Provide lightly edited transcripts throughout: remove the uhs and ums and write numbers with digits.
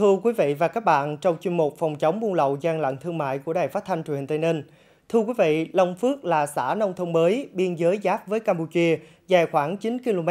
Thưa quý vị và các bạn, trong chuyên mục phòng chống buôn lậu gian lận thương mại của Đài Phát thanh Truyền hình Tây Ninh. Thưa quý vị, Long Phước là xã nông thôn mới, biên giới giáp với Campuchia, dài khoảng 9 km,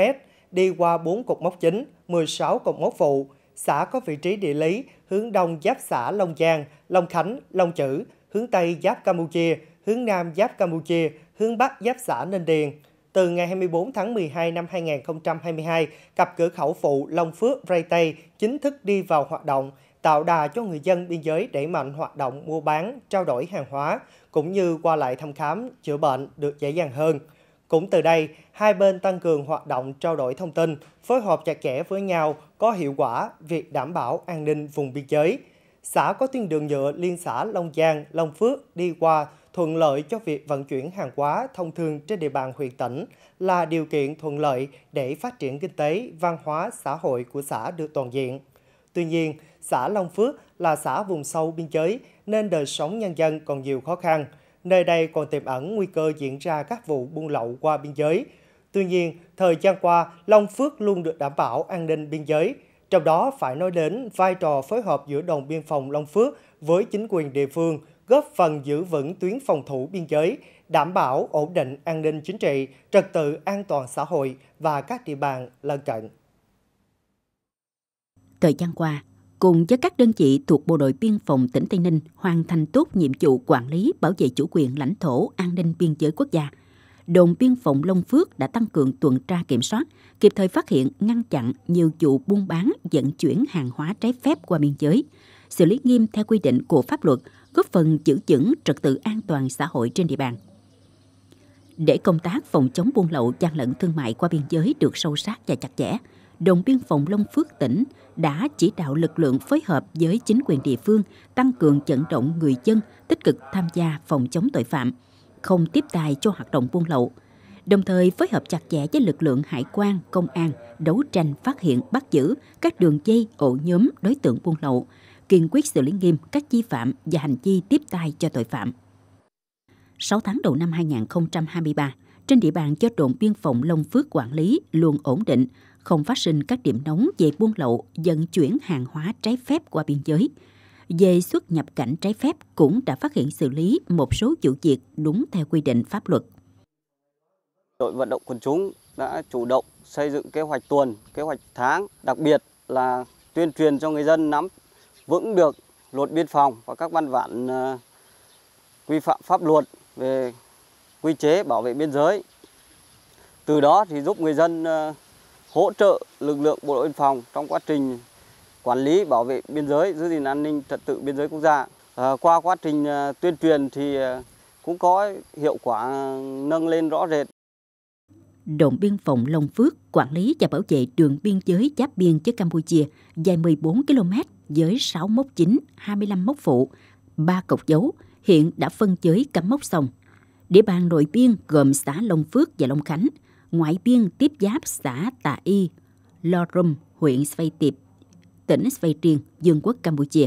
đi qua 4 cột mốc chính, 16 cột mốc phụ. Xã có vị trí địa lý hướng đông giáp xã Long Giang, Long Khánh, Long Chữ, hướng tây giáp Campuchia, hướng nam giáp Campuchia, hướng bắc giáp xã Ninh Điền. Từ ngày 24 tháng 12 năm 2022, cặp cửa khẩu phụ Long Phước Rai Tây chính thức đi vào hoạt động, tạo đà cho người dân biên giới đẩy mạnh hoạt động mua bán, trao đổi hàng hóa, cũng như qua lại thăm khám, chữa bệnh được dễ dàng hơn. Cũng từ đây, hai bên tăng cường hoạt động trao đổi thông tin, phối hợp chặt chẽ với nhau có hiệu quả việc đảm bảo an ninh vùng biên giới. Xã có tuyến đường nhựa liên xã Long Giang, Long Phước đi qua, thuận lợi cho việc vận chuyển hàng hóa thông thường trên địa bàn huyện tỉnh, là điều kiện thuận lợi để phát triển kinh tế, văn hóa, xã hội của xã được toàn diện. Tuy nhiên, xã Long Phước là xã vùng sâu biên giới nên đời sống nhân dân còn nhiều khó khăn. Nơi đây còn tiềm ẩn nguy cơ diễn ra các vụ buôn lậu qua biên giới. Tuy nhiên, thời gian qua, Long Phước luôn được đảm bảo an ninh biên giới. Trong đó phải nói đến vai trò phối hợp giữa đồn biên phòng Long Phước với chính quyền địa phương, góp phần giữ vững tuyến phòng thủ biên giới, đảm bảo ổn định an ninh chính trị, trật tự an toàn xã hội và các địa bàn lân cận. Thời gian qua, cùng với các đơn vị thuộc Bộ đội Biên phòng tỉnh Tây Ninh hoàn thành tốt nhiệm vụ quản lý bảo vệ chủ quyền lãnh thổ, an ninh biên giới quốc gia, đồn biên phòng Long Phước đã tăng cường tuần tra kiểm soát, kịp thời phát hiện, ngăn chặn nhiều vụ buôn bán, vận chuyển hàng hóa trái phép qua biên giới, xử lý nghiêm theo quy định của pháp luật, góp phần giữ vững trật tự an toàn xã hội trên địa bàn. Để công tác phòng chống buôn lậu gian lận thương mại qua biên giới được sâu sát và chặt chẽ, đồn biên phòng Long Phước tỉnh đã chỉ đạo lực lượng phối hợp với chính quyền địa phương tăng cường vận động người dân tích cực tham gia phòng chống tội phạm, không tiếp tay cho hoạt động buôn lậu, đồng thời phối hợp chặt chẽ với lực lượng hải quan, công an, đấu tranh phát hiện, bắt giữ các đường dây, ổ nhóm đối tượng buôn lậu, kiên quyết xử lý nghiêm các vi phạm và hành vi tiếp tay cho tội phạm. 6 tháng đầu năm 2023, trên địa bàn do đồn biên phòng Long Phước quản lý luôn ổn định, không phát sinh các điểm nóng về buôn lậu, vận chuyển hàng hóa trái phép qua biên giới. Về xuất nhập cảnh trái phép cũng đã phát hiện xử lý một số vụ việc đúng theo quy định pháp luật. Đội vận động quần chúng đã chủ động xây dựng kế hoạch tuần, kế hoạch tháng, đặc biệt là tuyên truyền cho người dân nắm vững được luật biên phòng và các văn bản quy phạm pháp luật về quy chế bảo vệ biên giới. Từ đó thì giúp người dân hỗ trợ lực lượng bộ đội biên phòng trong quá trình quản lý bảo vệ biên giới, giữ gìn an ninh trật tự biên giới quốc gia. Qua quá trình tuyên truyền thì cũng có hiệu quả nâng lên rõ rệt. Đồn biên phòng Long Phước quản lý và bảo vệ đường biên giới giáp biên với Campuchia dài 14 km với 6 mốc chính, 25 mốc phụ, 3 cột dấu, hiện đã phân giới cắm mốc xong. Địa bàn nội biên gồm xã Long Phước và Long Khánh, ngoại biên tiếp giáp xã Tạ Y, Lò Rùm, huyện Svay Tiệp, tỉnh Svay Riêng, Vương quốc Campuchia.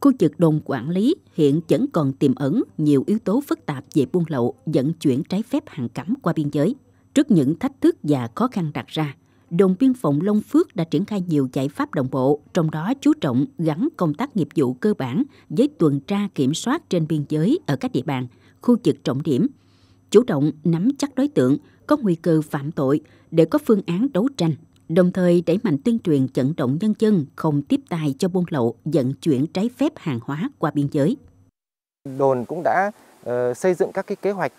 Khu vực đồn quản lý hiện vẫn còn tiềm ẩn nhiều yếu tố phức tạp về buôn lậu, vận chuyển trái phép hàng cấm qua biên giới. Trước những thách thức và khó khăn đặt ra, đồn biên phòng Long Phước đã triển khai nhiều giải pháp đồng bộ, trong đó chú trọng gắn công tác nghiệp vụ cơ bản với tuần tra kiểm soát trên biên giới ở các địa bàn, khu vực trọng điểm, chủ động nắm chắc đối tượng có nguy cơ phạm tội để có phương án đấu tranh, đồng thời đẩy mạnh tuyên truyền vận động nhân dân không tiếp tay cho buôn lậu, vận chuyển trái phép hàng hóa qua biên giới. Đồn cũng đã xây dựng các kế hoạch,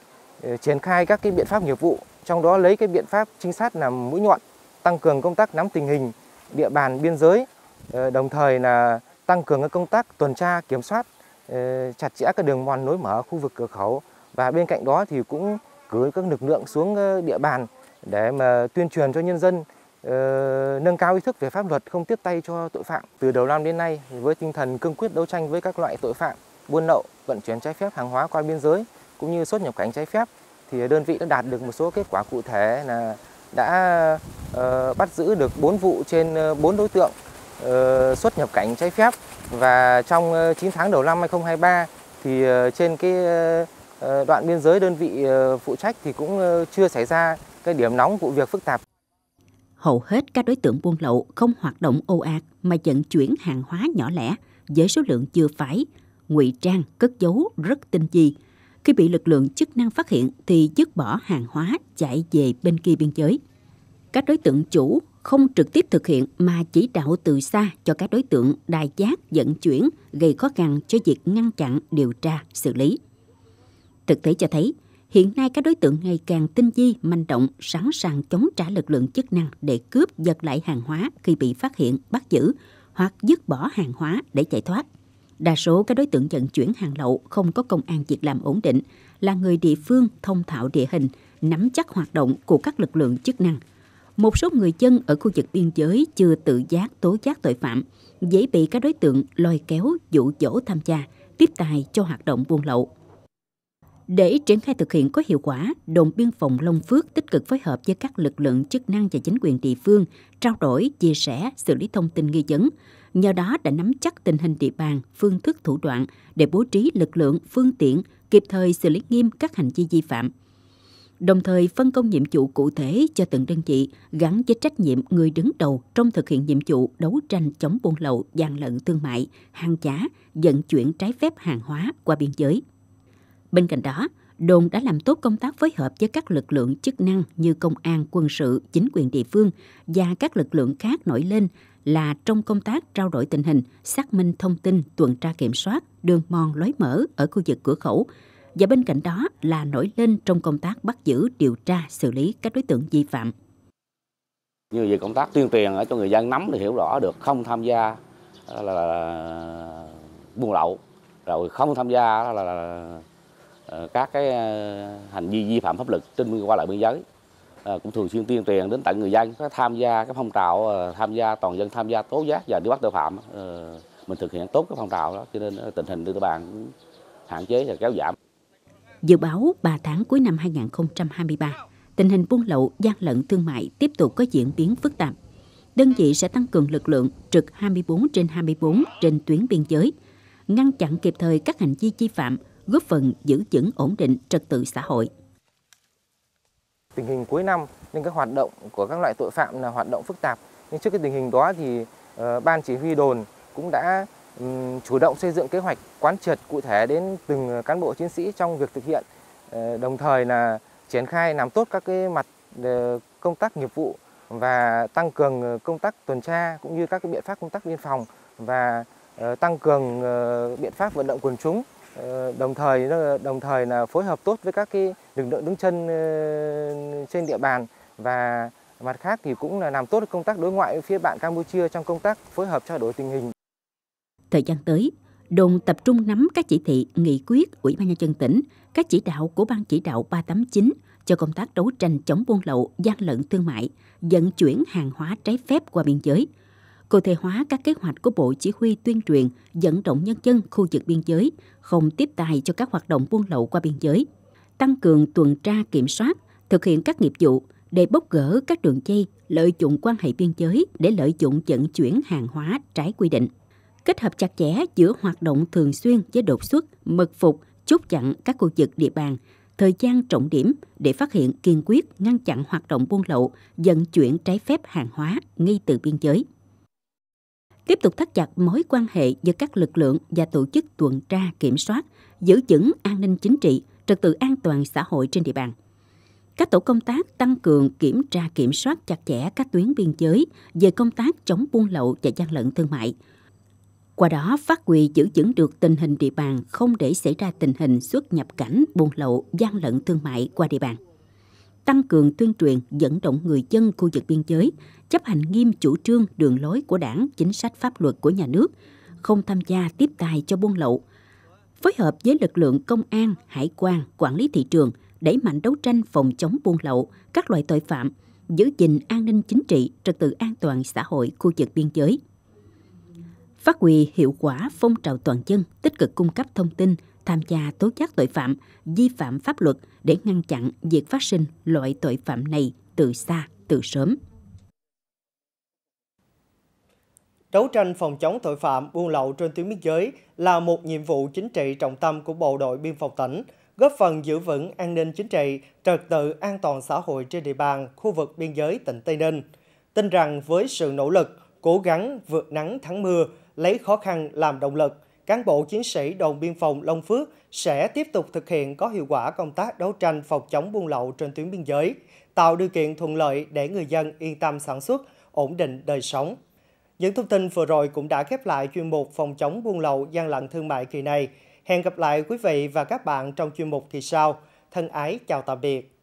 triển khai các biện pháp nghiệp vụ, trong đó lấy biện pháp trinh sát làm mũi nhọn, tăng cường công tác nắm tình hình địa bàn biên giới, đồng thời là tăng cường công tác tuần tra kiểm soát chặt chẽ các đường mòn lối mở khu vực cửa khẩu, và bên cạnh đó thì cũng cử các lực lượng xuống địa bàn để mà tuyên truyền cho nhân dân nâng cao ý thức về pháp luật, không tiếp tay cho tội phạm. Từ đầu năm đến nay, với tinh thần cương quyết đấu tranh với các loại tội phạm buôn lậu, vận chuyển trái phép hàng hóa qua biên giới cũng như xuất nhập cảnh trái phép, thì đơn vị đã đạt được một số kết quả cụ thể, là đã bắt giữ được 4 vụ trên 4 đối tượng xuất nhập cảnh trái phép, và trong 9 tháng đầu năm 2023 thì trên đoạn biên giới đơn vị phụ trách thì cũng chưa xảy ra điểm nóng vụ việc phức tạp. hầu hết các đối tượng buôn lậu không hoạt động ồ ạt mà vận chuyển hàng hóa nhỏ lẻ với số lượng chưa phải, ngụy trang, cất giấu rất tinh vi. Khi bị lực lượng chức năng phát hiện thì dứt bỏ hàng hóa chạy về bên kia biên giới. Các đối tượng chủ không trực tiếp thực hiện mà chỉ đạo từ xa cho các đối tượng đài giác vận chuyển, gây khó khăn cho việc ngăn chặn, điều tra, xử lý. Thực tế cho thấy, hiện nay các đối tượng ngày càng tinh vi, manh động, sẵn sàng chống trả lực lượng chức năng để cướp giật lại hàng hóa khi bị phát hiện, bắt giữ hoặc dứt bỏ hàng hóa để chạy thoát. Đa số các đối tượng vận chuyển hàng lậu không có công ăn việc làm ổn định, là người địa phương thông thạo địa hình, nắm chắc hoạt động của các lực lượng chức năng. Một số người dân ở khu vực biên giới chưa tự giác tố giác tội phạm, dễ bị các đối tượng lôi kéo, dụ dỗ tham gia, tiếp tay cho hoạt động buôn lậu. Để triển khai thực hiện có hiệu quả, đồn biên phòng Long Phước tích cực phối hợp với các lực lượng chức năng và chính quyền địa phương, trao đổi, chia sẻ, xử lý thông tin nghi vấn. Nhờ đó đã nắm chắc tình hình địa bàn, phương thức thủ đoạn để bố trí lực lượng, phương tiện, kịp thời xử lý nghiêm các hành vi vi phạm. Đồng thời phân công nhiệm vụ cụ thể cho từng đơn vị gắn với trách nhiệm người đứng đầu trong thực hiện nhiệm vụ đấu tranh chống buôn lậu, gian lận thương mại, hàng giả, vận chuyển trái phép hàng hóa qua biên giới. Bên cạnh đó, đồn đã làm tốt công tác phối hợp với các lực lượng chức năng như công an, quân sự, chính quyền địa phương và các lực lượng khác nổi lên là trong công tác trao đổi tình hình, xác minh thông tin, tuần tra kiểm soát, đường mòn lối mở ở khu vực cửa khẩu. Và bên cạnh đó là nổi lên trong công tác bắt giữ, điều tra, xử lý các đối tượng vi phạm. Như vậy công tác tuyên truyền cho người dân nắm để hiểu rõ được không tham gia là buôn lậu, rồi không tham gia là các cái hành vi vi phạm pháp luật trên qua lại biên giới, cũng thường xuyên tuyên truyền đến tận người dân tham gia cái phong trào tham gia toàn dân tham gia tố giác và đi bắt tội phạm. Mình thực hiện tốt cái phong trào đó cho nên tình hình địa bàn hạn chế và kéo giảm. Dự báo 3 tháng cuối năm 2023, tình hình buôn lậu, gian lận thương mại tiếp tục có diễn biến phức tạp. Đơn vị sẽ tăng cường lực lượng trực 24/24 trên tuyến biên giới, ngăn chặn kịp thời các hành vi vi phạm, góp phần giữ vững ổn định trật tự xã hội. Tình hình cuối năm nên các hoạt động của các loại tội phạm là hoạt động phức tạp. Nhưng trước cái tình hình đó thì ban chỉ huy đồn cũng đã chủ động xây dựng kế hoạch quán triệt cụ thể đến từng cán bộ chiến sĩ trong việc thực hiện, đồng thời là triển khai làm tốt các cái mặt công tác nghiệp vụ và tăng cường công tác tuần tra cũng như các cái biện pháp công tác biên phòng và tăng cường biện pháp vận động quần chúng, đồng thời là phối hợp tốt với các cái lực lượng đứng chân trên địa bàn, và mặt khác thì cũng là làm tốt công tác đối ngoại với phía bạn Campuchia trong công tác phối hợp trao đổi tình hình. Thời gian tới, đồn tập trung nắm các chỉ thị, nghị quyết, Ủy ban Nhân dân tỉnh, các chỉ đạo của Ban Chỉ đạo 389 cho công tác đấu tranh chống buôn lậu, gian lận thương mại, vận chuyển hàng hóa trái phép qua biên giới, cụ thể hóa các kế hoạch của Bộ Chỉ huy tuyên truyền, vận động nhân dân khu vực biên giới không tiếp tay cho các hoạt động buôn lậu qua biên giới, tăng cường tuần tra kiểm soát, thực hiện các nghiệp vụ để bóc gỡ các đường dây lợi dụng quan hệ biên giới để lợi dụng vận chuyển hàng hóa trái quy định. Kết hợp chặt chẽ giữa hoạt động thường xuyên với đột xuất, mật phục, chốt chặn các khu vực địa bàn, thời gian trọng điểm để phát hiện kiên quyết ngăn chặn hoạt động buôn lậu, vận chuyển trái phép hàng hóa ngay từ biên giới. Tiếp tục thắt chặt mối quan hệ giữa các lực lượng và tổ chức tuần tra kiểm soát, giữ vững an ninh chính trị, trật tự an toàn xã hội trên địa bàn. Các tổ công tác tăng cường kiểm tra kiểm soát chặt chẽ các tuyến biên giới về công tác chống buôn lậu và gian lận thương mại. Qua đó phát huy giữ vững được tình hình địa bàn, không để xảy ra tình hình xuất nhập cảnh, buôn lậu, gian lận thương mại qua địa bàn. Tăng cường tuyên truyền, vận động người dân khu vực biên giới chấp hành nghiêm chủ trương đường lối của Đảng, chính sách pháp luật của nhà nước, không tham gia tiếp tay cho buôn lậu. Phối hợp với lực lượng công an, hải quan, quản lý thị trường, đẩy mạnh đấu tranh phòng chống buôn lậu, các loại tội phạm, giữ gìn an ninh chính trị, trật tự an toàn xã hội khu vực biên giới. Phát huy hiệu quả phong trào toàn dân tích cực cung cấp thông tin, tham gia tố giác tội phạm, vi phạm pháp luật để ngăn chặn việc phát sinh loại tội phạm này từ xa, từ sớm. Đấu tranh phòng chống tội phạm buôn lậu trên tuyến biên giới là một nhiệm vụ chính trị trọng tâm của Bộ đội Biên phòng tỉnh, góp phần giữ vững an ninh chính trị, trật tự an toàn xã hội trên địa bàn khu vực biên giới tỉnh Tây Ninh. tin rằng với sự nỗ lực, cố gắng vượt nắng thắng mưa, lấy khó khăn làm động lực, cán bộ chiến sĩ đồn biên phòng Long Phước sẽ tiếp tục thực hiện có hiệu quả công tác đấu tranh phòng chống buôn lậu trên tuyến biên giới, tạo điều kiện thuận lợi để người dân yên tâm sản xuất, ổn định đời sống. Những thông tin vừa rồi cũng đã khép lại chuyên mục phòng chống buôn lậu gian lận thương mại kỳ này. Hẹn gặp lại quý vị và các bạn trong chuyên mục kỳ sau. Thân ái chào tạm biệt.